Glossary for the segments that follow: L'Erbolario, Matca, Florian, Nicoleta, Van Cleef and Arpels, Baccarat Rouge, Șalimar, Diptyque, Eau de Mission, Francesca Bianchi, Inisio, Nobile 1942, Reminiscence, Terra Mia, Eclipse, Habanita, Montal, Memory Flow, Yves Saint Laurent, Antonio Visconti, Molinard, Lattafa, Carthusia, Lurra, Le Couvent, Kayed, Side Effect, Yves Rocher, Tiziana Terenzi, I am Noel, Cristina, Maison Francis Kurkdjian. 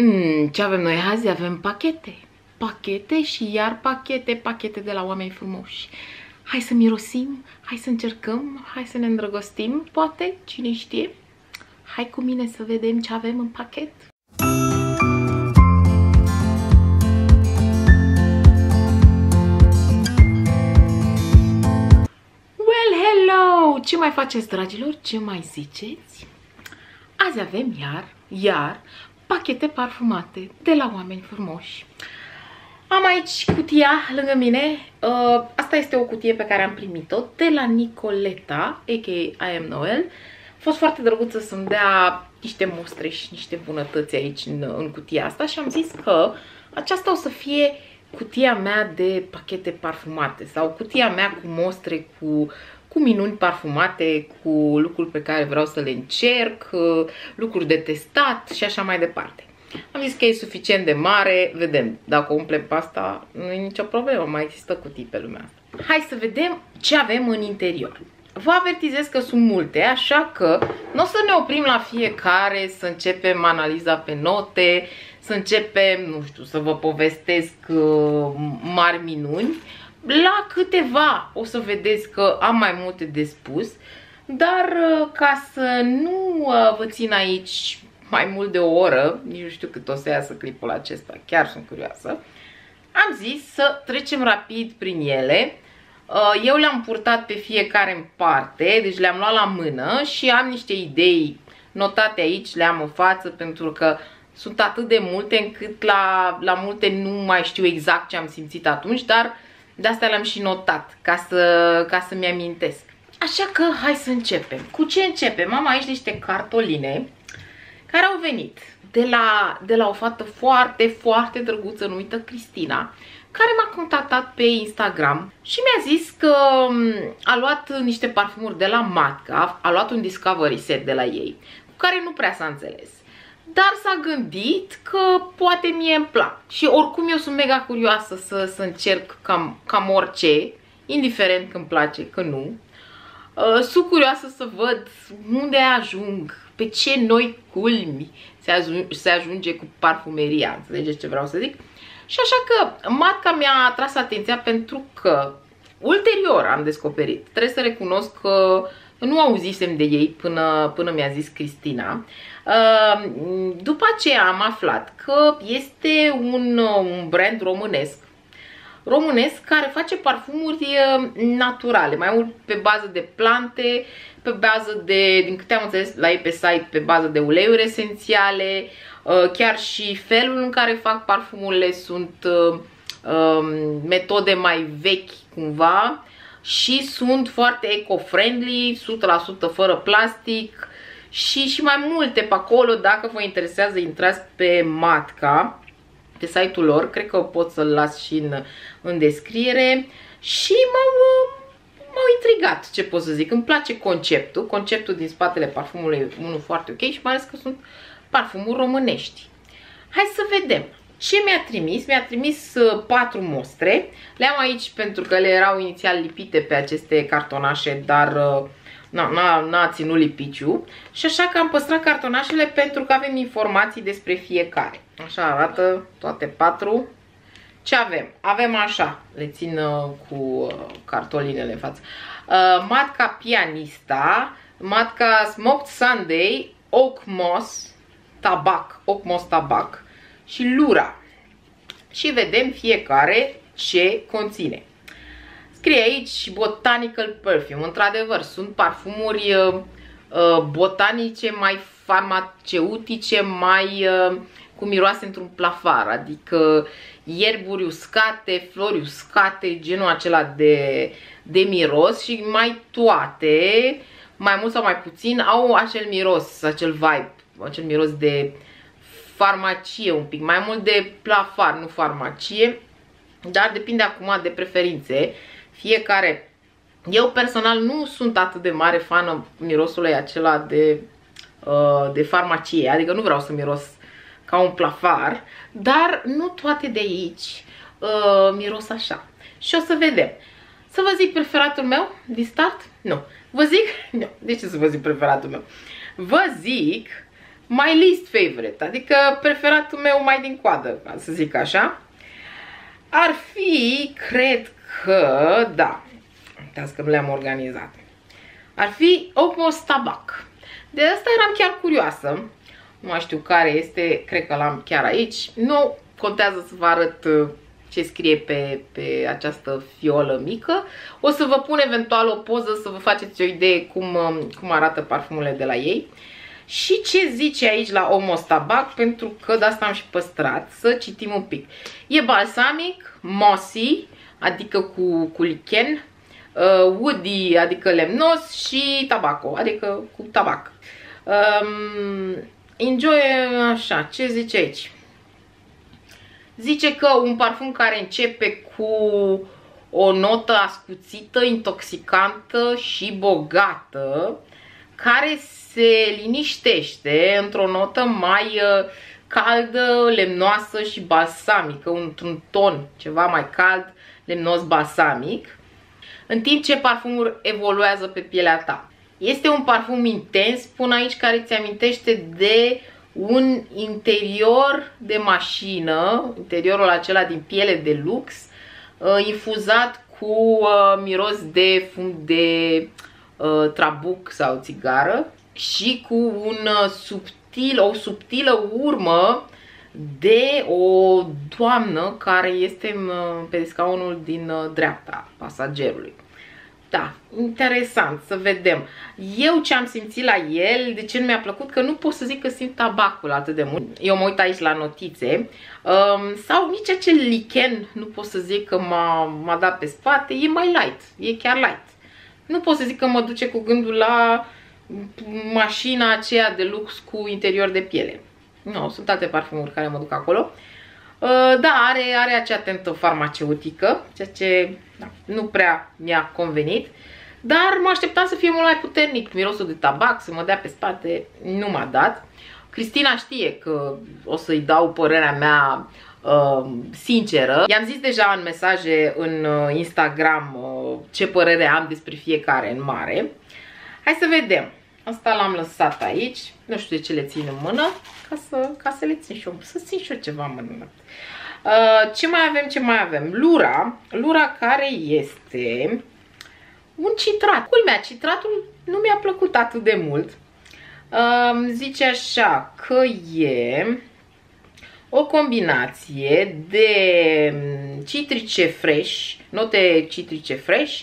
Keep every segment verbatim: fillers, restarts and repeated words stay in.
Mm, ce avem noi azi? Avem pachete. Pachete și iar pachete, pachete de la oameni frumoși. Hai să mirosim, hai să încercăm, hai să ne îndrăgostim, poate, cine știe. Hai cu mine să vedem ce avem în pachet. Well, hello! Ce mai faceți, dragilor? Ce mai ziceți? Azi avem iar, iar, pachete parfumate de la oameni frumoși. Am aici cutia lângă mine. Uh, asta este o cutie pe care am primit-o de la Nicoleta, a k a. I am Noel. A fost foarte drăguță să-mi dea niște mostre și niște bunătăți aici în, în cutia asta și am zis că aceasta o să fie cutia mea de pachete parfumate sau cutia mea cu mostre, cu, cu minuni parfumate, cu lucruri pe care vreau să le încerc, lucruri de testat și așa mai departe. Am zis că e suficient de mare, vedem, dacă umplem pasta, nu e nicio problemă, mai există cutii pe lumea asta. Hai să vedem ce avem în interior. Vă avertizez că sunt multe, așa că nu o să ne oprim la fiecare, să începem analiza pe note, să începem, nu știu, să vă povestesc uh, mari minuni. La câteva o să vedeți că am mai multe de spus, dar uh, ca să nu uh, vă țin aici mai mult de o oră, nici nu știu cât o să iasă clipul acesta, chiar sunt curioasă, am zis să trecem rapid prin ele. Eu le-am purtat pe fiecare în parte, deci le-am luat la mână și am niște idei notate aici, le-am în față pentru că sunt atât de multe încât la, la multe nu mai știu exact ce am simțit atunci, dar de astea le-am și notat ca să, ca să-mi amintesc. Așa că hai să începem. Cu ce începem? Am aici niște cartoline care au venit de la, de la o fată foarte, foarte drăguță numită Cristina, care m-a contactat pe Instagram și mi-a zis că a luat niște parfumuri de la Matca, a luat un discovery set de la ei, cu care nu prea s-a înțeles. Dar s-a gândit că poate mie îmi plac. Și oricum eu sunt mega curioasă să, să încerc cam, cam orice, indiferent că îmi place, că nu. Uh, sunt curioasă să văd unde ajung, pe ce noi culmi se, ajung, se ajunge cu parfumeria, înțelegeți ce vreau să zic? Și așa că Matca mi-a atras atenția pentru că ulterior am descoperit, trebuie să recunosc că nu auzisem de ei până, până mi-a zis Cristina. După aceea am aflat că este un, un brand românesc, românesc care face parfumuri naturale, mai mult pe bază de plante, pe bază de, din câte am înțeles la ei pe site, pe bază de uleiuri esențiale. Chiar și felul în care fac parfumurile sunt uh, uh, metode mai vechi cumva și sunt foarte eco-friendly, o sută la sută fără plastic și, și mai multe pe acolo. Dacă vă interesează, intrați pe Matca, pe site-ul lor, cred că pot să-l las și în, în descriere și m-au intrigat, ce pot să zic. Îmi place conceptul, conceptul din spatele parfumului e unul foarte ok și mai ales că sunt parfumuri românești. Hai să vedem ce mi-a trimis. Mi-a trimis uh, patru mostre. Le-am aici pentru că le erau inițial lipite pe aceste cartonașe, dar uh, n-a ținut lipiciu. Și așa că am păstrat cartonașele pentru că avem informații despre fiecare. Așa arată toate patru. Ce avem? Avem așa, le țin uh, cu cartolinele în față. Uh, Matca Pianista, Matca Smoked Sunday, Oak Moss Tabac, Ocmos Tabac și Lura. Și vedem fiecare ce conține. Scrie aici Botanical Perfume. Într-adevăr, sunt parfumuri uh, botanice, mai farmaceutice, mai uh, cu miroase într-un plafar. Adică ierburi uscate, flori uscate, genul acela de, de miros și mai toate, mai mult sau mai puțin, au acel miros, acel vibe, acel miros de farmacie un pic, mai mult de plafar, nu farmacie, dar depinde acum de preferințe fiecare. Eu personal nu sunt atât de mare fană mirosului acela de, de farmacie, adică nu vreau să miros ca un plafar, dar nu toate de aici miros așa. Și o să vedem. Să vă zic preferatul meu din start? Nu. Vă zic? Nu. De ce să vă zic preferatul meu? Vă zic my least favorite, adică preferatul meu mai din coadă, să zic așa, ar fi, cred că, da, uitați că le-am organizat, ar fi Opus Tabac. De asta eram chiar curioasă, nu mai știu care este, cred că l-am chiar aici, nu contează să vă arăt ce scrie pe, pe această fiolă mică. O să vă pun eventual o poză să vă faceți o idee cum, cum arată parfumurile de la ei. Și ce zice aici la Opus Tabac, pentru că de asta am și păstrat, să citim un pic. E balsamic, mossy, adică cu, cu lichen, uh, woody, adică lemnos, și tabaco, adică cu tabac. Um, enjoy, așa, ce zice aici? Zice că un parfum care începe cu o notă ascuțită, intoxicantă și bogată, care se liniștește într-o notă mai caldă, lemnoasă și balsamică, într-un ton ceva mai cald, lemnos, balsamic, în timp ce parfumul evoluează pe pielea ta. Este un parfum intens, spun aici, care ți amintește de un interior de mașină, interiorul acela din piele de lux, infuzat cu miros de fum de trabuc sau țigară și cu un subtil, o subtilă urmă de o doamnă care este pe scaunul din dreapta pasagerului. Da, interesant, să vedem. Eu ce am simțit la el, de ce nu mi-a plăcut, că nu pot să zic că simt tabacul atât de mult. Eu mă uit aici la notițe. Um, sau nici acel lichen, nu pot să zic că m-a dat pe spate, e mai light, e chiar light. Nu pot să zic că mă duce cu gândul la mașina aceea de lux cu interior de piele. Nu, sunt alte parfumuri care mă duc acolo. Da, are, are acea tentă farmaceutică, ceea ce da, nu prea mi-a convenit, dar mă așteptam să fie mult mai puternic, mirosul de tabac să mă dea pe spate, nu m-a dat. Cristina știe că o să-i dau părerea mea uh, sinceră. I-am zis deja în mesaje în Instagram uh, ce părere am despre fiecare în mare. Hai să vedem. Asta l-am lăsat aici, nu știu de ce le țin în mână, ca să, ca să le țin și eu, să țin și eu ceva în mână. Uh, ce mai avem, ce mai avem? Lura, Lura care este un citrat. Culmea, citratul nu mi-a plăcut atât de mult. Uh, zice așa că e o combinație de citrice fresh, note citrice fresh,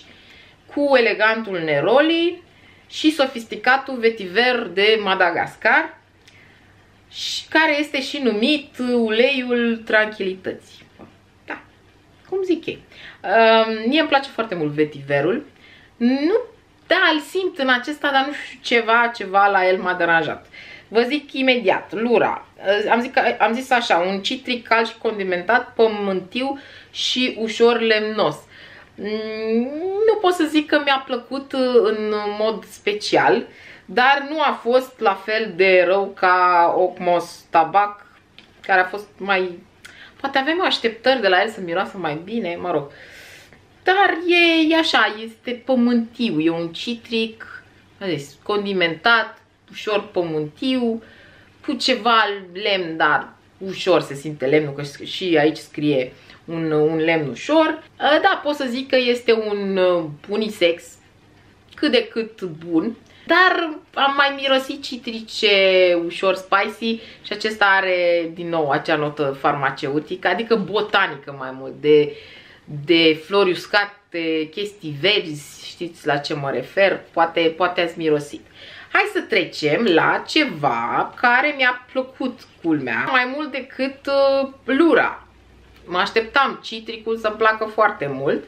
cu elegantul neroli și sofisticatul vetiver de Madagascar, și care este și numit uleiul tranquilității. Da, cum zic ei. Uh, mie îmi place foarte mult vetiverul. Nu, da, îl simt în acesta, dar nu știu, ceva, ceva la el m-a deranjat. Vă zic imediat, Lura. Uh, am, zic, am zis așa, un citric cald și condimentat, pământiu și ușor lemnos. Nu pot să zic că mi-a plăcut în mod special, dar nu a fost la fel de rău ca Opus Tabac, care a fost mai... Poate avem așteptări de la el să miroasă mai bine, mă rog. Dar e, e așa, este pământiu, e un citric zis, condimentat, ușor pământiu, cu ceva lemn, dar ușor se simte lemnul, că și aici scrie... Un, un lemn ușor. Da, pot să zic că este un unisex cât de cât bun, dar am mai mirosit citrice ușor spicy și acesta are din nou acea notă farmaceutică, adică botanică mai mult, de, de flori uscate, chestii verzi, știți la ce mă refer, poate, poate ați mirosit. Hai să trecem la ceva care mi-a plăcut, culmea, mai mult decât uh, Lura. Mă așteptam citricul să-mi placă foarte mult.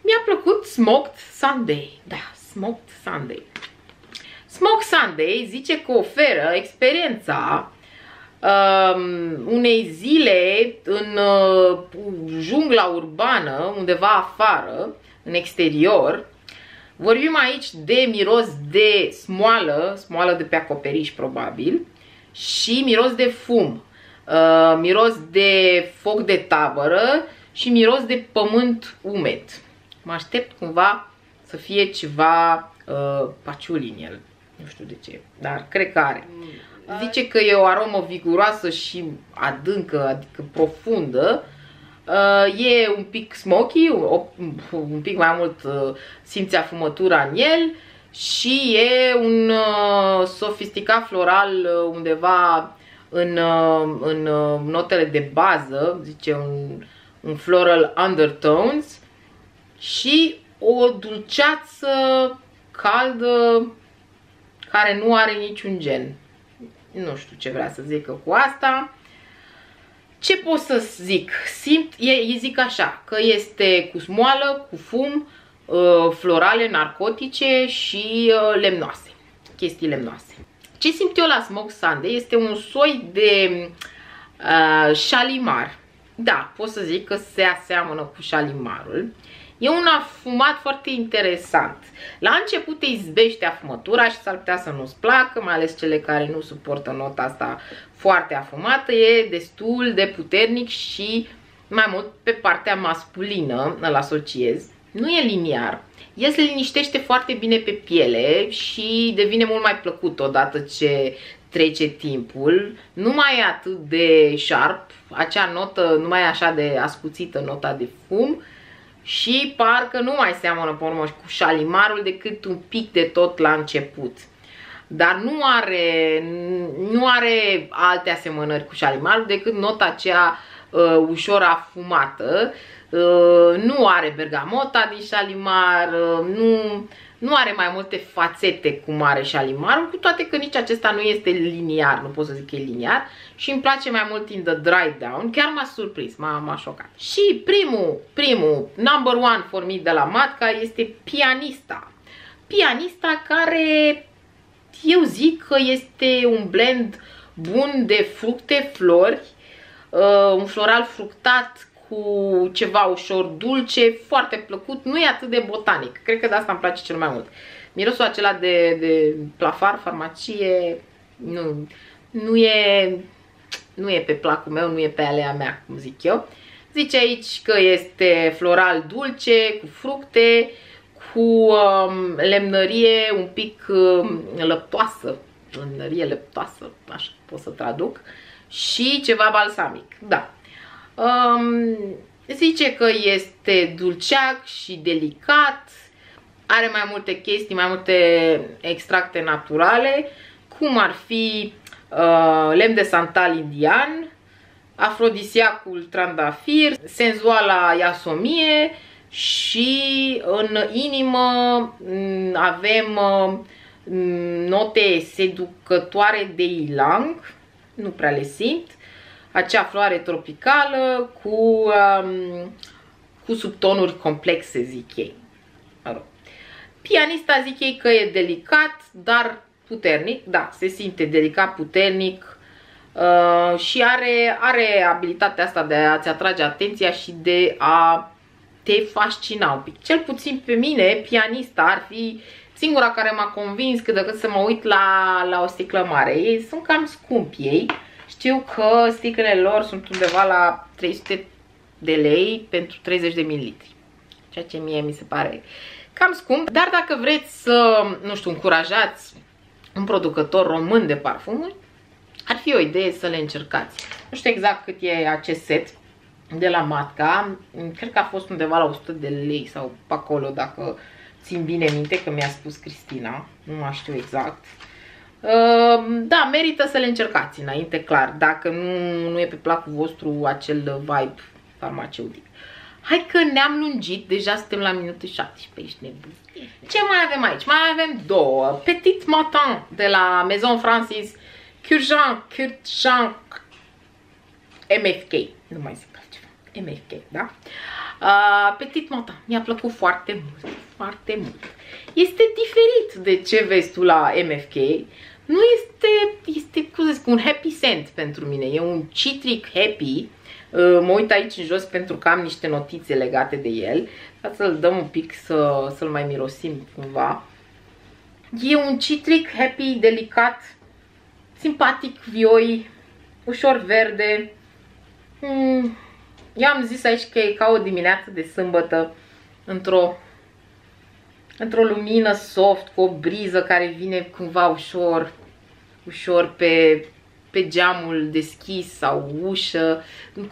Mi-a plăcut Smoked Sunday. Da, Smoked Sunday. Smoked Sunday zice că oferă experiența um, unei zile în uh, jungla urbană, undeva afară, în exterior. Vorbim aici de miros de smoală, smoală de pe acoperiș probabil, și miros de fum. Uh, miros de foc de tabără și miros de pământ umed. Mă aștept cumva să fie ceva uh, paciuli în el. Nu știu de ce, dar cred că are. Zice că e o aromă viguroasă și adâncă, adică profundă. E un pic smoky, un pic mai mult simți afumătura în el. Și e un sofisticat floral undeva în, în notele de bază, zice un, un floral undertones. Și o dulceață caldă care nu are niciun gen. Nu știu ce vrea să zică cu asta. Ce pot să zic? Simt, ei zic așa, că este cu smoală, cu fum, florale, narcotice și lemnoase. Chestii lemnoase. Ce simt eu la Smoke Sunday este un soi de uh, șalimar. Da, pot să zic că se aseamănă cu șalimarul. E un afumat foarte interesant. La început te izbește afumătura și s-ar putea să nu-ți placă, mai ales cele care nu suportă nota asta foarte afumată. E destul de puternic și mai mult pe partea masculină îl asociez. Nu e liniar. El se liniștește foarte bine pe piele și devine mult mai plăcut odată ce trece timpul. Nu mai e atât de sharp, acea notă nu mai e așa de ascuțită, nota de fum. Și parcă nu mai seamănă pe urmă cu șalimarul decât un pic de tot la început. Dar nu are, nu are alte asemănări cu șalimarul decât nota aceea uh, ușor afumată. Uh, nu are bergamota din șalimar, uh, nu, nu are mai multe fațete cum are șalimarul, cu toate că nici acesta nu este liniar, nu pot să zic că e liniar. Și îmi place mai mult in the dry down, chiar m-a surprins, m-a șocat. Și primul, primul, number one for me de la Matca este Pianista. Pianista care eu zic că este un blend bun de fructe, flori, uh, un floral fructat cu ceva ușor dulce, foarte plăcut, nu e atât de botanic. Cred că de asta îmi place cel mai mult. Mirosul acela de, de plafar, farmacie, nu, nu, e, nu e pe placul meu, nu e pe alea mea, cum zic eu. Zice aici că este floral dulce, cu fructe, cu um, lemnărie un pic um, lăptoasă, lemnărie lăptoasă, așa pot să traduc, și ceva balsamic, da. Um, zice că este dulceac și delicat, are mai multe chestii, mai multe extracte naturale, cum ar fi uh, lemn de santal indian, afrodisiacul trandafir, senzuala iasomie și în inimă avem uh, note seducătoare de ylang, nu prea le simt. Acea floare tropicală cu, um, cu subtonuri complexe, zic ei. Mă rog. Pianista zic ei că e delicat, dar puternic. Da, se simte delicat, puternic uh, și are, are abilitatea asta de a-ți atrage atenția și de a te fascina un pic. Cel puțin pe mine, Pianista ar fi singura care m-a convins cât de cât să mă uit la, la o sticlă mare. Ei sunt cam scumpi ei. Știu că sticlele lor sunt undeva la trei sute de lei pentru treizeci de mililitri, ceea ce mie mi se pare cam scump. Dar dacă vreți să, nu știu, încurajați un producător român de parfumuri, ar fi o idee să le încercați. Nu știu exact cât e acest set de la Matca, cred că a fost undeva la o sută de lei sau pe acolo, dacă țin bine minte, că mi-a spus Cristina, nu mai știu exact. Da, merită să le încercați înainte, clar, dacă nu, nu e pe placul vostru acel vibe farmaceutic. Hai că ne-am lungit, deja suntem la minute șaptesprezece, nebuni. Ce mai avem aici? Mai avem două. Petit Matin de la Maison Francis Kurkdjian, Kurkdjian M F K, nu mai zic altceva, M F K, da? Uh, Petit Matin, mi-a plăcut foarte mult, foarte mult. Este diferit de ce vezi tu la M F K. Nu este, este cum să zic, un happy scent pentru mine, e un citric happy. Mă uit aici în jos pentru că am niște notițe legate de el. Să-l dăm un pic să, să-l mai mirosim cumva. E un citric happy, delicat, simpatic, vioi, ușor verde. Mm. Eu am zis aici că e ca o dimineață de sâmbătă într-o într-o lumină soft, cu o briză care vine cumva ușor. ușor pe, pe geamul deschis sau ușă.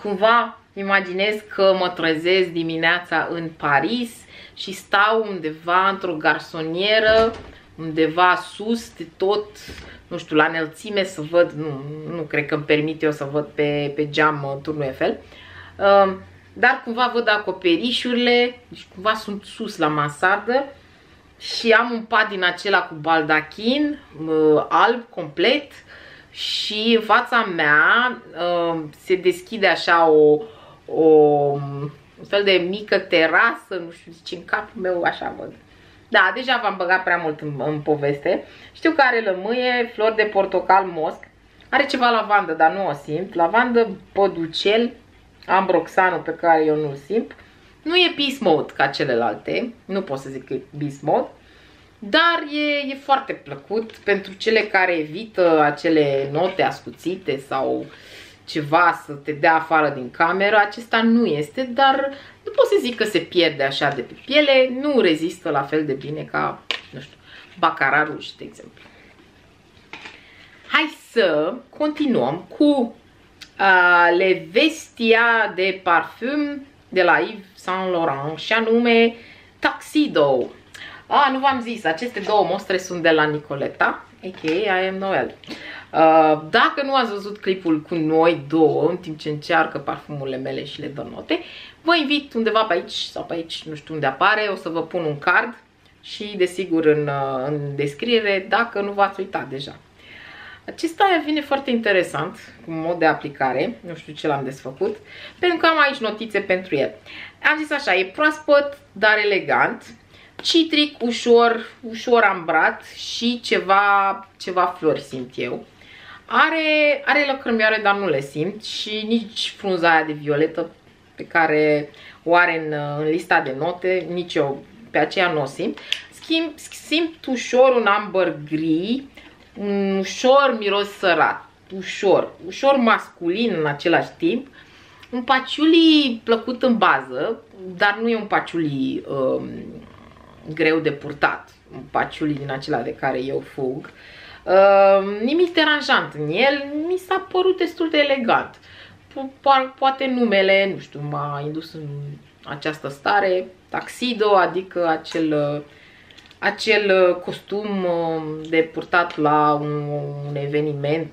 Cumva imaginez că mă trezesc dimineața în Paris și stau undeva într-o garsonieră, undeva sus de tot, nu știu, la înălțime să văd, nu, nu cred că îmi permit eu să văd pe, pe geam Turnul Eiffel, dar cumva văd acoperișurile, deci cumva sunt sus la mansardă și am un pat din acela cu baldachin, alb, complet, și în fața mea se deschide așa o, o un fel de mică terasă, nu știu, zice, în capul meu așa văd. Da, deja v-am băgat prea mult în, în poveste. Știu că are lămâie, flori de portocal, mosc. Are ceva lavandă, dar nu o simt. Lavandă, păducel, ambroxanul pe care eu nu-l simt. Nu e beast mode ca celelalte. Nu pot să zic că e beast mode. Dar e, e foarte plăcut pentru cele care evită acele note ascuțite sau ceva să te dea afară din cameră. Acesta nu este, dar nu pot să zic că se pierde așa de pe piele, nu rezistă la fel de bine ca, nu știu, Baccarat Rouge, de exemplu. Hai să continuăm cu uh, Le Vestia de Parfum de la Yves Saint Laurent și anume Tuxedo. Ah, nu v-am zis, aceste două mostre sunt de la Nicoleta, aka I am Noel. Uh, dacă nu ați văzut clipul cu noi două, în timp ce încearcă parfumurile mele și le dă note, vă invit undeva pe aici sau pe aici, nu știu unde apare, o să vă pun un card și desigur în, în descriere, dacă nu v-ați uitat deja. Acesta vine foarte interesant cu mod de aplicare, nu știu ce l-am desfăcut, pentru că am aici notițe pentru el. Am zis așa, e proaspăt, dar elegant, citric, ușor, ușor ambrat și ceva, ceva flori simt eu. Are, are lăcrămioare, dar nu le simt și nici frunza aia de violetă pe care o are în, în lista de note, nici eu pe aceea nu o simt. Schimb, simt ușor un amber gri, un ușor miros sărat, ușor, ușor masculin în același timp. Un patchouli plăcut în bază, dar nu e un patchouli um, greu de purtat, un patchouli din acela de care eu fug. Uh, nimic deranjant în el, mi s-a părut destul de elegant. Po- poate numele, nu știu, m-a indus în această stare, Tuxedo, adică acel, acel costum de purtat la un, un eveniment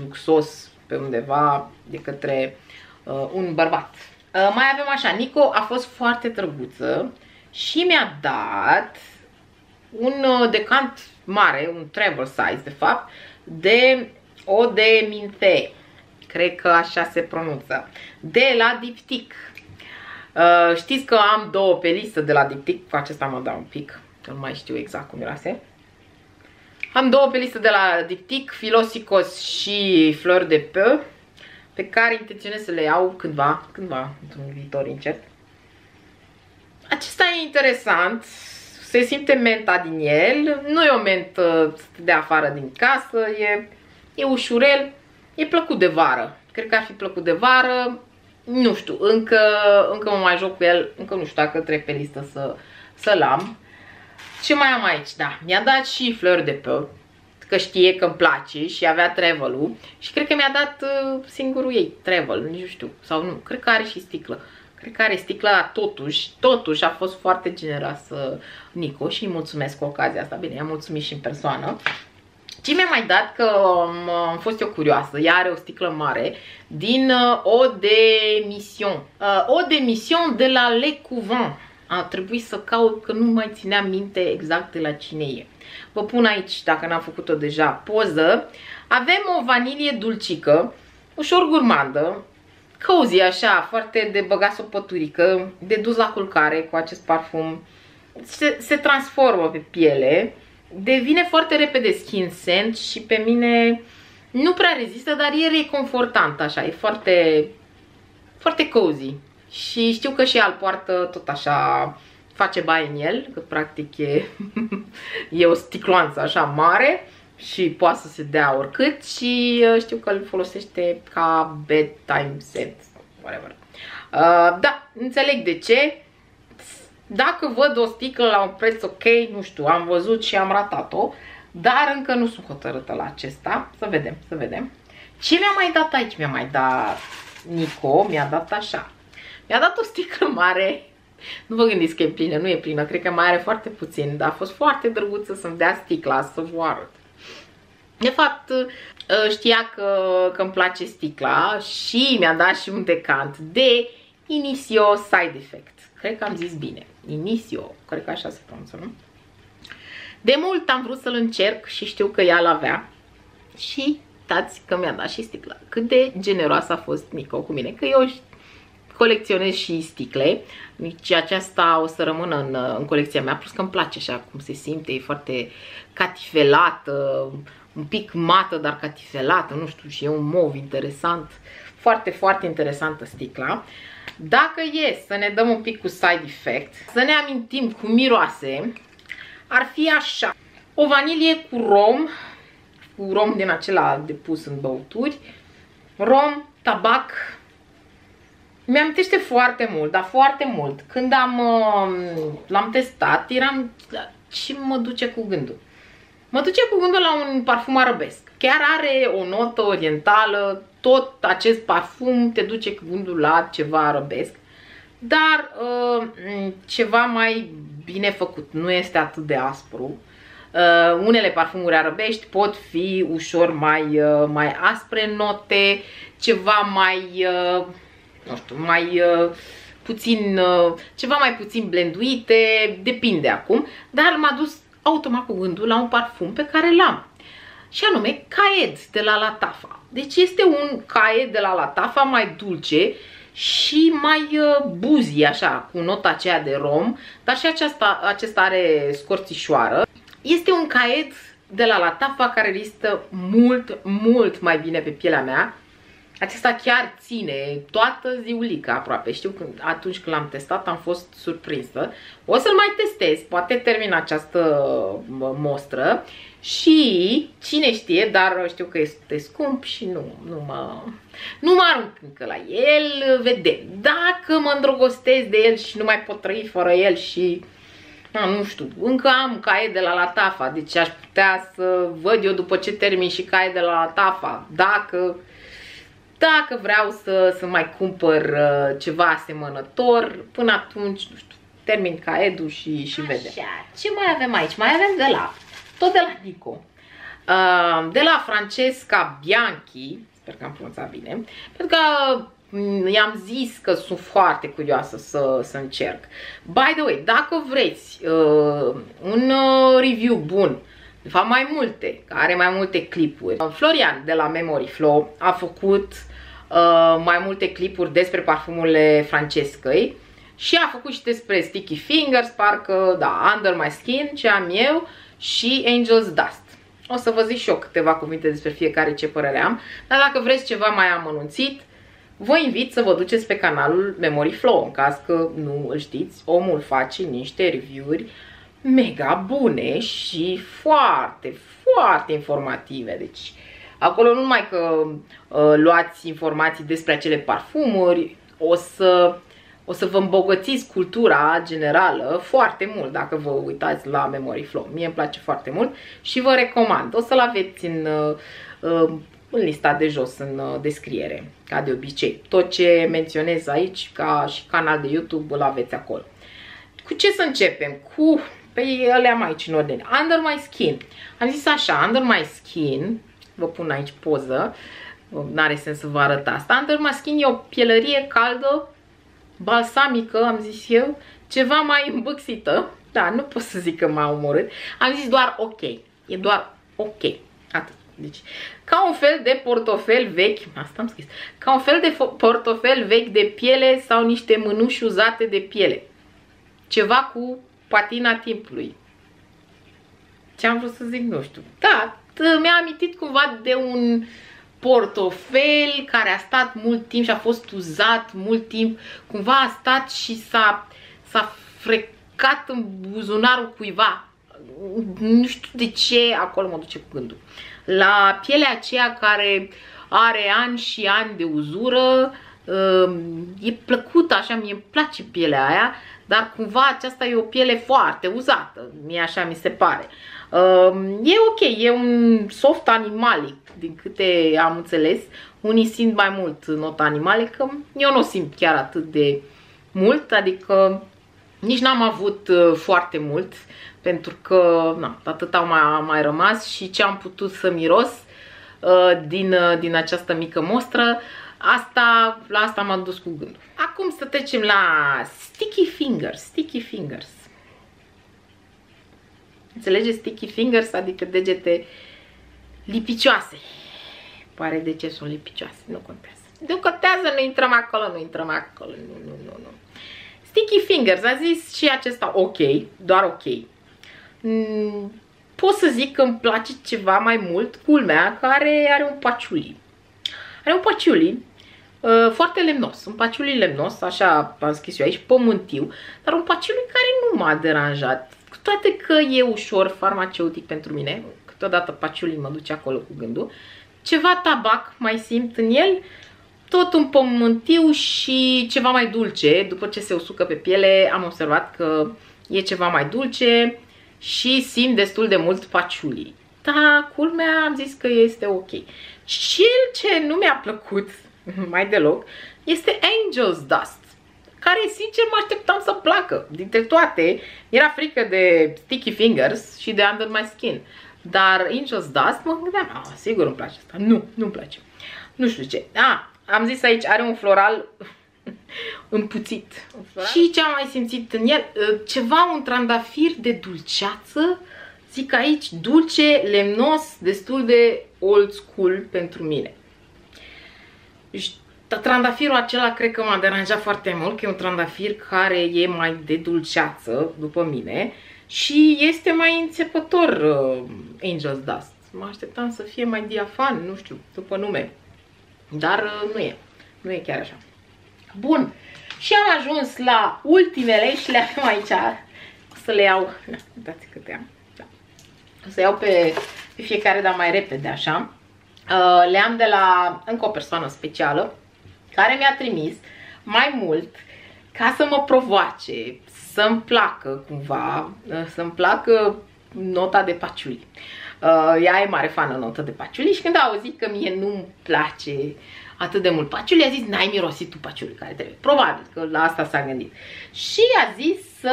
luxos pe undeva de către uh, un bărbat. Uh, mai avem așa, Nico a fost foarte drăguță și mi-a dat un decant mare, un travel size de fapt, de Eau de Mission, cred că așa se pronunță, de la Diptyque. Uh, știți că am două pe listă de la Diptyque, cu acesta mă dau un pic, că nu mai știu exact cum miroase. Am două pe listă de la Diptyque, Philosikos și Fleur de Peu, pe care intenționez să le iau cândva, cândva, într-un viitor incert. Acesta e interesant. Se simte menta din el, nu e o mentă de afară din casă, e, e ușurel, e plăcut de vară. Cred că ar fi plăcut de vară, nu știu, încă, încă mă mai joc cu el, încă nu știu dacă trec pe listă să, să-l am. Ce mai am aici? Da, mi-a dat și Fleur de Peu, că știe că îmi place și avea travel-ul și cred că mi-a dat singurul ei travel, nu știu, sau nu, cred că are și sticlă. Cred că are sticla, dar totuși, totuși a fost foarte generoasă Nico și îi mulțumesc cu ocazia asta. Bine, i-am mulțumit și în persoană. Ce mi-a mai dat, că am fost eu curioasă, ea are o sticlă mare din Eau de Mission. Eau de Mission de la Le Couvent. A trebuit să caut, că nu mai țineam minte exact de la cine e. Vă pun aici, dacă n-am făcut-o deja, poză. Avem o vanilie dulcică, ușor gurmandă, cozy, așa, foarte de băgat o păturică, de dus la culcare cu acest parfum. Se, se transformă pe piele, devine foarte repede skin scent și pe mine nu prea rezistă, dar e reconfortant, așa, e foarte, foarte cozy. Și știu că și al poartă tot așa, face baie în el, că practic e, e o sticloanță așa mare. Și poate să se dea oricât și știu că îl folosește ca bedtime set, whatever. Uh, da, înțeleg de ce. Dacă văd o sticlă la un preț ok, nu știu, am văzut și am ratat-o, dar încă nu sunt hotărâtă la acesta. Să vedem, să vedem. Ce mi-a mai dat aici? Mi-a mai dat Nico, mi-a dat așa. Mi-a dat o sticlă mare. Nu vă gândiți că e plină, nu e plină, cred că mai are foarte puțin, dar a fost foarte drăguță să-mi dea sticla, să vă arăt. De fapt, știa că, că îmi place sticla și mi-a dat și un decant de Inisio Side Effect. Cred că am zis bine. Inisio, cred că așa se pronunță, nu? De mult am vrut să-l încerc și știu că ea l-avea. Și tați că mi-a dat și sticla. Cât de generoasă a fost Nico cu mine, că eu colecționez și sticle. Deci aceasta o să rămână în, în colecția mea, plus că îmi place așa cum se simte, e foarte catifelată, un pic mată, dar catifelată, nu știu, și e un mov interesant, foarte, foarte interesantă sticla. Dacă e să ne dăm un pic cu Side Effect, să ne amintim cu miroase, ar fi așa. O vanilie cu rom, cu rom din acela depus în băuturi, rom, tabac. Mi-amintește foarte mult, dar foarte mult. Când am l-am testat, eram și mă duce cu gândul. Mă duce cu gândul la un parfum arabesc. Chiar are o notă orientală, tot acest parfum te duce cu gândul la ceva arabesc, dar uh, ceva mai bine făcut, nu este atât de aspru. Uh, unele parfumuri arabești pot fi ușor mai, uh, mai aspre note, ceva mai... Uh, nu știu, mai uh, puțin, uh, ceva mai puțin blenduite, depinde acum, dar m-a dus automat cu gândul la un parfum pe care l-am. Și anume Kayed de la Lattafa. Deci este un Kayed de la Lattafa mai dulce și mai uh, buzi, așa, cu nota aceea de rom, dar și aceasta, acesta are scorțișoară. Este un Kayed de la Lattafa care rezistă mult, mult mai bine pe pielea mea. Acesta chiar ține toată ziulica aproape. Știu că atunci când l-am testat am fost surprinsă. O să-l mai testez, poate termin această mostră și cine știe, dar știu că este scump și nu, nu mă nu mă arunc încă la el, vedem. Dacă mă îndrăgostez de el și nu mai pot trăi fără el și a, nu știu, încă am Kayed de la Lattafa, deci aș putea să văd eu după ce termin și Kayed de la Lattafa, dacă Dacă vreau să, să mai cumpăr uh, ceva asemănător, până atunci, nu știu, termin ca Edu și, și vedem. Ce mai avem aici? Mai avem de la, tot de la Nico, uh, de la Francesca Bianchi, sper că am pronunțat bine, pentru că i-am zis că sunt foarte curioasă să, să încerc. By the way, dacă vreți uh, un uh, review bun, de fapt mai multe, are mai multe clipuri. Florian de la Memory Flow a făcut uh, mai multe clipuri despre parfumurile Francescăi și a făcut și despre Sticky Fingers, parcă, da, Under My Skin, ce am eu, și Angel's Dust. O să vă zic și eu câteva cuvinte despre fiecare, ce părere am, dar dacă vreți ceva mai amănunțit, vă invit să vă duceți pe canalul Memory Flow, în caz că nu îl știți, omul face niște review-uri mega bune și foarte, foarte informative. Deci acolo nu numai că uh, luați informații despre acele parfumuri, o să, o să vă îmbogățiți cultura generală foarte mult dacă vă uitați la Memory Flow. Mie îmi place foarte mult și vă recomand. O să-l aveți în, uh, în lista de jos, în uh, descriere, ca de obicei. Tot ce menționez aici, ca și canal de YouTube, îl aveți acolo. Cu ce să începem? Cu... Păi le am aici în ordine. Under My Skin. Am zis așa, Under My Skin, vă pun aici poză, n-are sens să vă arăt asta. Under My Skin e o pielărie caldă, balsamică, am zis eu, ceva mai îmbâxită. Da, nu pot să zic că m-a omorât. Am zis doar ok. E doar ok. Atât. Deci, ca un fel de portofel vechi, asta am scris, ca un fel de portofel vechi de piele sau niște mânuși uzate de piele. Ceva cu patina timpului. Ce am vrut să zic, nu știu. Da, mi-a amintit cumva de un portofel care a stat mult timp și a fost uzat mult timp. Cumva a stat și s-a frecat în buzunarul cuiva. Nu știu de ce, acolo mă duce cu gândul. La pielea aceea care are ani și ani de uzură, e plăcută așa, mie îmi place pielea aia, dar cumva aceasta e o piele foarte uzată, mie așa mi se pare. E ok, e un soft animalic, din câte am înțeles. Unii simt mai mult nota animalică, eu nu o simt chiar atât de mult, adică nici n-am avut foarte mult, pentru că na, atât am mai, mai rămas și ce am putut să miros din, din această mică mostră, asta, la asta m-am dus cu gândul. Acum să trecem la Sticky Fingers. Sticky Fingers. Înțelegeți? Sticky Fingers, adică degete lipicioase. Pare de ce sunt lipicioase, nu contează. Nu contează, nu intrăm acolo, nu intrăm acolo, nu, nu, nu, nu. Sticky Fingers, a zis și acesta ok, doar ok. Mm, pot să zic că îmi place ceva mai mult, culmea, care are un paciuli. Are un paciuli uh, foarte lemnos, un paciuli lemnos, așa am scris eu aici, pământiu, dar un paciuli care nu m-a deranjat, cu toate că e ușor farmaceutic pentru mine, câteodată paciuli mă duce acolo cu gândul. Ceva tabac mai simt în el, tot un pământiu și ceva mai dulce. După ce se usucă pe piele, am observat că e ceva mai dulce și simt destul de mult paciuli. Dar culmea am zis că este ok. Cel ce nu mi-a plăcut mai deloc este Angel's Dust, care sincer mă așteptam să placă. Dintre toate, era frică de Sticky Fingers și de Under My Skin. Dar Angel's Dust, mă gândeam, a, sigur îmi place asta. Nu, nu-mi place. Nu știu ce. A, am zis aici, are un floral împuțit. Un floral? Și ce am mai simțit în el? Ceva, un trandafir de dulceață. Zic aici, dulce, lemnos, destul de old school pentru mine. Și trandafirul acela cred că m-a deranjat foarte mult, că e un trandafir care e mai de dulceață, după mine. Și este mai înțepător uh, Angel's Dust. Mă așteptam să fie mai diafan, nu știu, după nume. Dar uh, nu e. Nu e chiar așa. Bun. Și am ajuns la ultimele și le avem aici. O să le iau. Da, uitați câte am. Da. O să iau pe, pe fiecare, dar mai repede, așa. Uh, le am de la încă o persoană specială care mi-a trimis mai mult ca să mă provoace, să-mi placă cumva, să-mi placă nota de paciuli. Ea e mare fană notă de paciuli și când a auzit că mie nu-mi place atât de mult paciuli, a zis, n-ai mirosit tu paciuli care trebuie. Probabil că la asta s-a gândit. Și a zis să,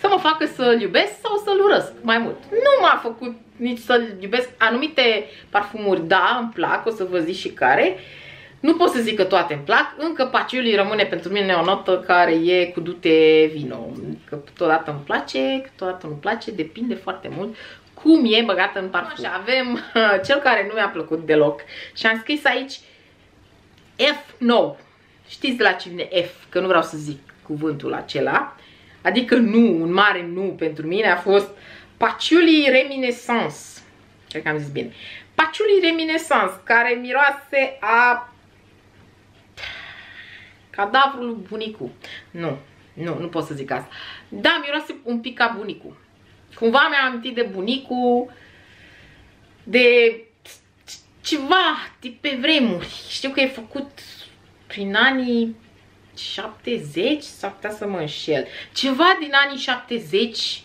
să mă facă să-l iubesc sau să-l urăsc mai mult. Nu m-a făcut nici să-l iubesc. Anumite parfumuri, da, îmi plac, o să vă zic și care. Nu pot să zic că toate îmi plac, încă paciulii rămâne pentru mine o notă care e cu dute vino. Că câteodată îmi place, câteodată nu-mi place, depinde foarte mult cum e băgată în parfum. Așa, avem cel care nu mi-a plăcut deloc și am scris aici F nou. Știți de la cine F, că nu vreau să zic cuvântul acela. Adică nu, un mare nu pentru mine a fost paciulii Reminiscence. Cred că am zis bine. Paciulii Reminiscence, care miroase a cadavrul lui bunicul. Nu, nu, nu pot să zic asta. Da, miroase un pic ca bunicul. Cumva mi-am amintit de bunicul, de ceva de pe vremuri. Știu că e făcut prin anii șaptezeci, s-ar putea să mă înșel. Ceva din anii șaptezeci,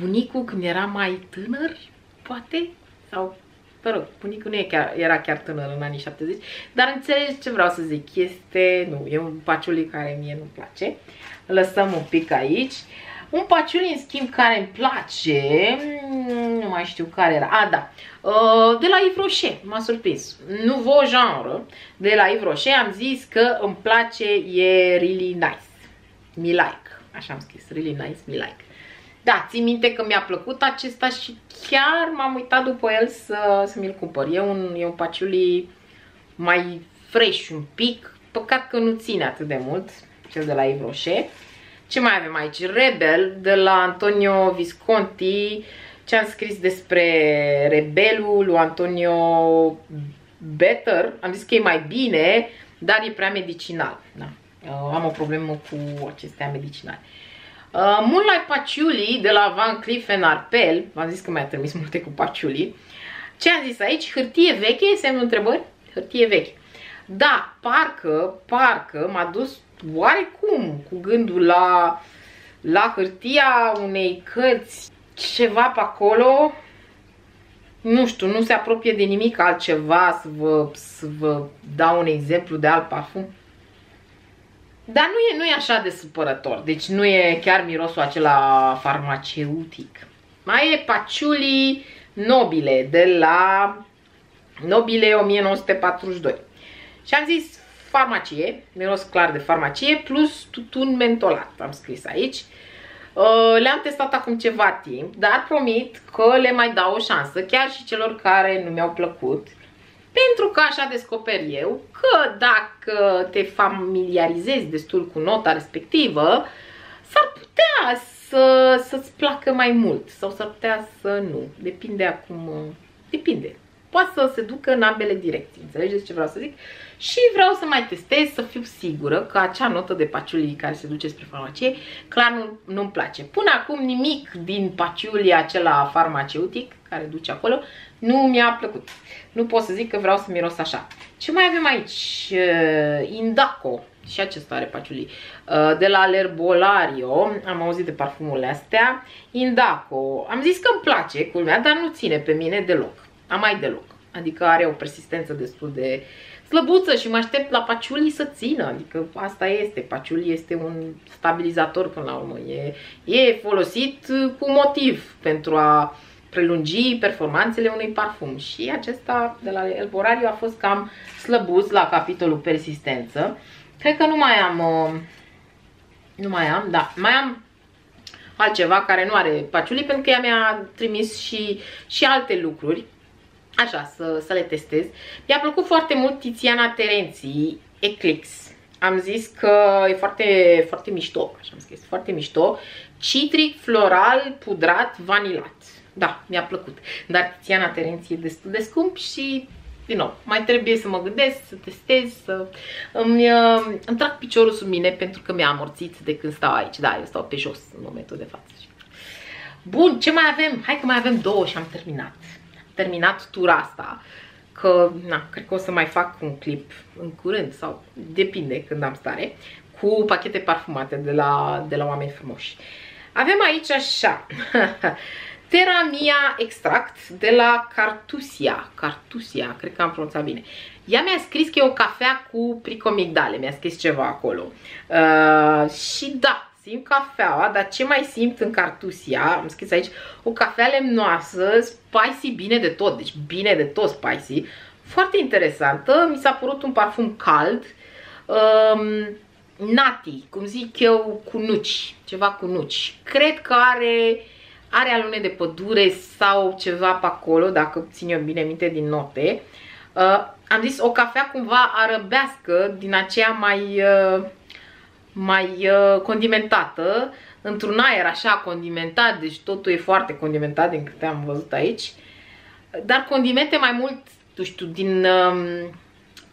bunicul când era mai tânăr, poate, sau... Mă rog, bunicul nu e chiar, era chiar tânăr în anii șaptezeci, dar înțelegeți ce vreau să zic. Este, nu, e un paciuli care mie nu-mi place. Lăsăm un pic aici. Un paciuli, în schimb, care îmi place, nu mai știu care era. A, da, de la Yves Rocher, m-a surprins. Nouveau genre, de la Yves Rocher, am zis că îmi place, e really nice. Me like, așa am scris, really nice, me like. Da, țin minte că mi-a plăcut acesta și chiar m-am uitat după el să, să mi-l cumpăr. E un, e un paciuli mai fresh un pic, păcat că nu ține atât de mult, cel de la Yves Rocher. Ce mai avem aici? Rebel, de la Antonio Visconti. Ce am scris despre Rebelul lui Antonio Better? Am zis că e mai bine, dar e prea medicinal. Da. Am o problemă cu acestea medicinale. Uh, Moonlight Paciuli de la Van Cleef and Arpels. V-am zis că mi-a trimis multe cu paciuli. Ce am zis aici? Hârtie veche, semnul întrebări? Hârtie veche. Da, parcă, parcă m-a dus oarecum cu gândul la, la hârtia unei cărți, ceva pe acolo. Nu știu, nu se apropie de nimic altceva, să vă, să vă dau un exemplu de alt parfum. Dar nu e, nu e așa de supărător, deci nu e chiar mirosul acela farmaceutic. Mai e Patchouli Nobile, de la Nobile o mie nouă sute patruzeci și doi. Și am zis farmacie, miros clar de farmacie, plus tutun mentolat, am scris aici. Le-am testat acum ceva timp, dar promit că le mai dau o șansă, chiar și celor care nu mi-au plăcut. Pentru că așa descoper eu că dacă te familiarizezi destul cu nota respectivă, s-ar putea să-ți placă mai mult sau s-ar putea să nu. Depinde acum, depinde. Poate să se ducă în ambele direcții, înțelegeți ce vreau să zic? Și vreau să mai testez, să fiu sigură că acea notă de patchouli care se duce spre farmacie, clar nu, nu-mi place. Până acum nimic din patchouli acela farmaceutic care duce acolo nu mi-a plăcut. Nu pot să zic că vreau să miros așa. Ce mai avem aici? Indaco. Și acesta are patchouli. De la L'Erbolario. Am auzit de parfumurile astea. Indaco. Am zis că îmi place, culmea, dar nu ține pe mine deloc. Am mai deloc. Adică are o persistență destul de slăbuță și mă aștept la patchouli să țină. Adică asta este. Patchouli este un stabilizator până la urmă. E, e folosit cu motiv pentru a prelungi performanțele unui parfum. Și acesta de la L'Erbolario a fost cam slăbuț la capitolul persistență. Cred că nu mai am... Nu mai am, da. Mai am altceva care nu are patchouli, pentru că ea mi-a trimis și, și alte lucruri. Așa, să, să le testez. Mi-a plăcut foarte mult Tiziana Terenzi, Eclipse. Am zis că e foarte, foarte mișto, așa am scris, foarte mișto. Citric, floral, pudrat, vanilat. Da, mi-a plăcut. Dar Tiziana Terenzi e destul de scump și, din nou, mai trebuie să mă gândesc, să testez, să îmi, îmi trag piciorul sub mine pentru că mi-a amorțit de când stau aici. Da, eu stau pe jos în momentul de față. Bun, ce mai avem? Hai că mai avem două și am terminat. Terminat tura asta, că na, cred că o să mai fac un clip în curând sau depinde când am stare, cu pachete parfumate de la, de la oameni frumoși. Avem aici așa Terra Mia extract de la Carthusia. Carthusia, cred că am pronunțat bine. Ea mi-a scris că e o cafea cu pricomigdale, mi-a scris ceva acolo. Uh, și da, simt cafeaua, dar ce mai simt în Carthusia? Am scris aici o cafea lemnoasă, spicy bine de tot, deci bine de tot spicy. Foarte interesantă, mi s-a părut un parfum cald, um, nati, cum zic eu, cu nuci, ceva cu nuci. Cred că are, are alune de pădure sau ceva pe acolo, dacă țin eu bine minte din note. Uh, am zis o cafea cumva arăbească, din aceea mai... Uh, mai uh, condimentată, într-un aer așa condimentat, deci totul e foarte condimentat din câte am văzut aici, dar condimente mai mult, nu știu, din, uh,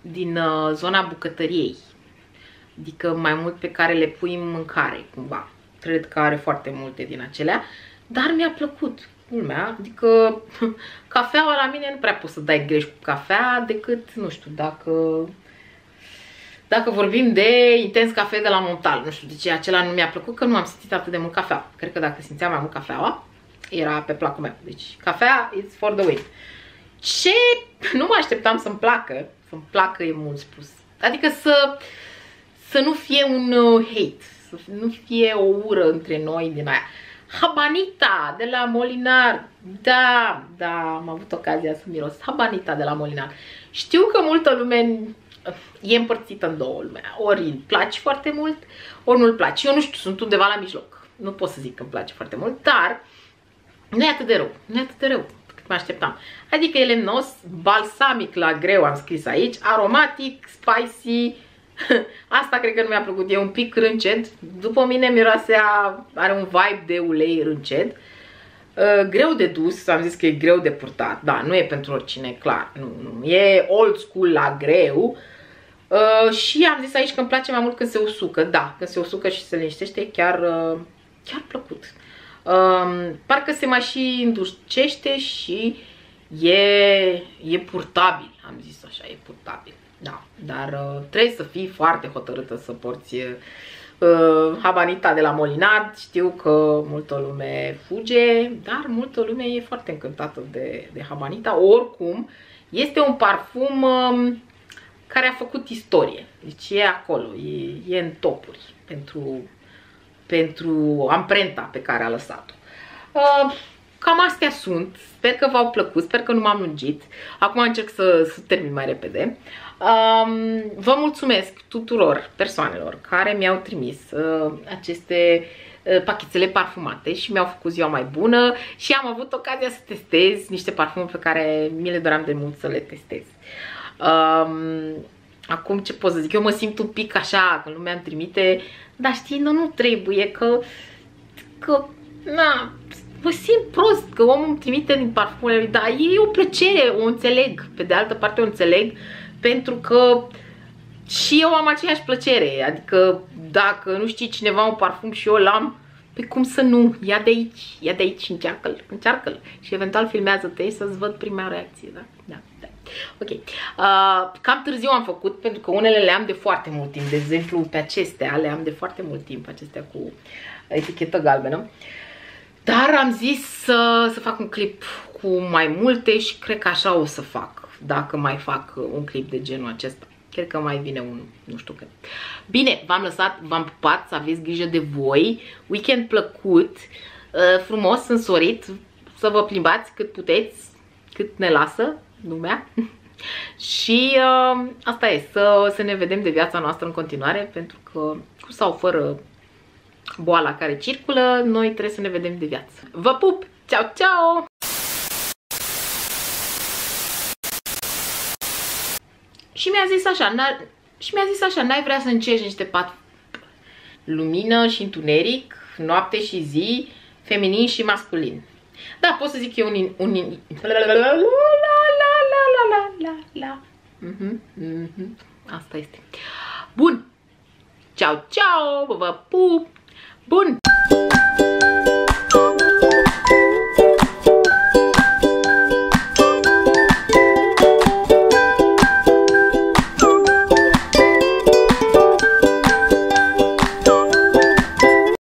din uh, zona bucătăriei, adică mai mult pe care le pui în mâncare, cumva. Cred că are foarte multe din acelea, dar mi-a plăcut, culmea, adică cafeaua la mine nu prea poți să dai greș cu cafea decât, nu știu, dacă... Dacă vorbim de intens cafe de la Montal, nu știu de ce acela nu mi-a plăcut, că nu am simțit atât de mult cafea. Cred că dacă simțeam mai mult cafeaua, era pe placul meu. Deci, cafea, it's for the win. Ce? Nu mă așteptam să-mi placă. Să-mi placă e mult spus. Adică să, să nu fie un hate, să nu fie o ură între noi din aia. Habanita de la Molinard. Da, da, am avut ocazia să miros Habanita de la Molinard. Știu că multă lume... E împărțită în două lumea. Ori îmi place foarte mult, ori nu-l place. Eu nu știu, sunt undeva la mijloc. Nu pot să zic că îmi place foarte mult, dar nu e atât de rău. Nu e atât de rău cât mă așteptam. Adică e lemnos, balsamic la greu am scris aici, aromatic, spicy. Asta cred că nu mi-a plăcut. E un pic rânced. După mine miroasea, are un vibe de ulei rânced. Uh, greu de dus, am zis că e greu de purtat. Da, nu e pentru oricine, clar. Nu, nu. E old school la greu. Uh, și am zis aici că îmi place mai mult când se usucă. Da, când se usucă și se liniștește, chiar, uh, chiar plăcut. Uh, parcă se mai și îndulcește și e, e purtabil, am zis așa, e purtabil. da, dar uh, trebuie să fii foarte hotărâtă să porți uh, Habanita de la Molinard. Știu că multă lume fuge, dar multă lume e foarte încântată de, de Habanita. Oricum, este un parfum uh, care a făcut istorie. Deci e acolo, e, e în topuri pentru, pentru amprenta pe care a lăsat-o. Uh, Cam astea sunt, sper că v-au plăcut, sper că nu m-am lungit. Acum încerc să, să termin mai repede. Um, vă mulțumesc tuturor persoanelor care mi-au trimis uh, aceste uh, pachetele parfumate și mi-au făcut ziua mai bună și am avut ocazia să testez niște parfumuri pe care mi le doream de mult să le testez. Um, acum ce pot să zic, eu mă simt un pic așa, că lumea îmi trimite, dar știi, nu, nu trebuie, că, că na... Mă simt prost că omul îmi trimite din parfumele lui, dar e o plăcere, o înțeleg. Pe de altă parte o înțeleg, pentru că și eu am aceeași plăcere. Adică dacă nu știi cineva un parfum și eu l-am, pe cum să nu? Ia de aici, ia de aici și încearcă-l, încearcă-l. Și eventual filmează-te să-ți văd prima reacție, da? Da, da. Ok. Uh, cam târziu am făcut, pentru că unele le am de foarte mult timp. De exemplu, pe acestea le am de foarte mult timp, acestea cu etichetă galbenă. Dar am zis să, să fac un clip cu mai multe și cred că așa o să fac, dacă mai fac un clip de genul acesta. Cred că mai vine unul, nu știu când. Bine, v-am lăsat, v-am pupat, să aveți grijă de voi. Weekend plăcut, frumos, însorit, să vă plimbați cât puteți, cât ne lasă lumea. Și uh, asta e, să, să ne vedem de viața noastră în continuare, pentru că cu sau fără boala care circulă, noi trebuie să ne vedem de viață. Vă pup! Ceau, ceau! Și mi-a zis așa, și mi-a zis așa, n-ai vrea să încerci niște pat... Lumină și întuneric, noapte și zi, feminin și masculin. Da, pot să zic că e un... un... La la la la la la la. Asta este. Bun! Ciao, ciao, vă pup! Bun!